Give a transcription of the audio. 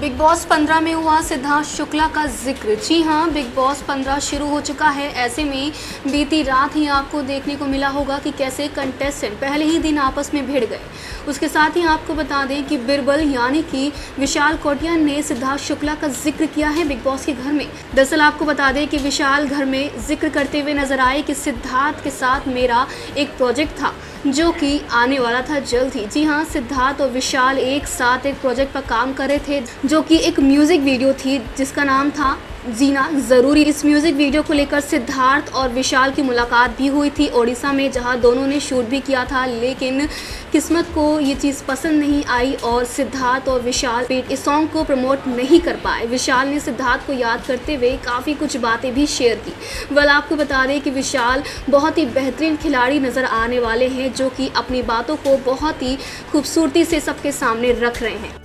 Big Boss 15 में हुआ सिद्धार्थ शुक्ला का जिक्र। जी हाँ, बिग बॉस 15 शुरू हो चुका है। ऐसे में बीती रात ही आपको देखने को मिला होगा कि कैसे कंटेस्टेंट पहले ही दिन आपस में भिड़ गए। उसके साथ ही आपको बता दें कि बिरबल यानी कि विशाल कोटियन ने सिद्धार्थ शुक्ला का जिक्र किया है बिग बॉस के घर में। दरअसल आपको बता दें कि विशाल घर में जिक्र करते हुए नजर आए कि सिद्धार्थ के साथ मेरा एक प्रोजेक्ट था जो कि आने वाला था जल्द ही। जी हाँ, सिद्धार्थ और विशाल एक साथ एक प्रोजेक्ट पर काम कर रहे थे जो कि एक म्यूज़िक वीडियो थी जिसका नाम था जीना ज़रूरी। इस म्यूज़िक वीडियो को लेकर सिद्धार्थ और विशाल की मुलाकात भी हुई थी ओडिशा में, जहां दोनों ने शूट भी किया था। लेकिन किस्मत को ये चीज़ पसंद नहीं आई और सिद्धार्थ और विशाल इस सॉन्ग को प्रमोट नहीं कर पाए। विशाल ने सिद्धार्थ को याद करते हुए काफ़ी कुछ बातें भी शेयर की। वल आपको बता दें कि विशाल बहुत ही बेहतरीन खिलाड़ी नज़र आने वाले हैं जो कि अपनी बातों को बहुत ही खूबसूरती से सबके सामने रख रहे हैं।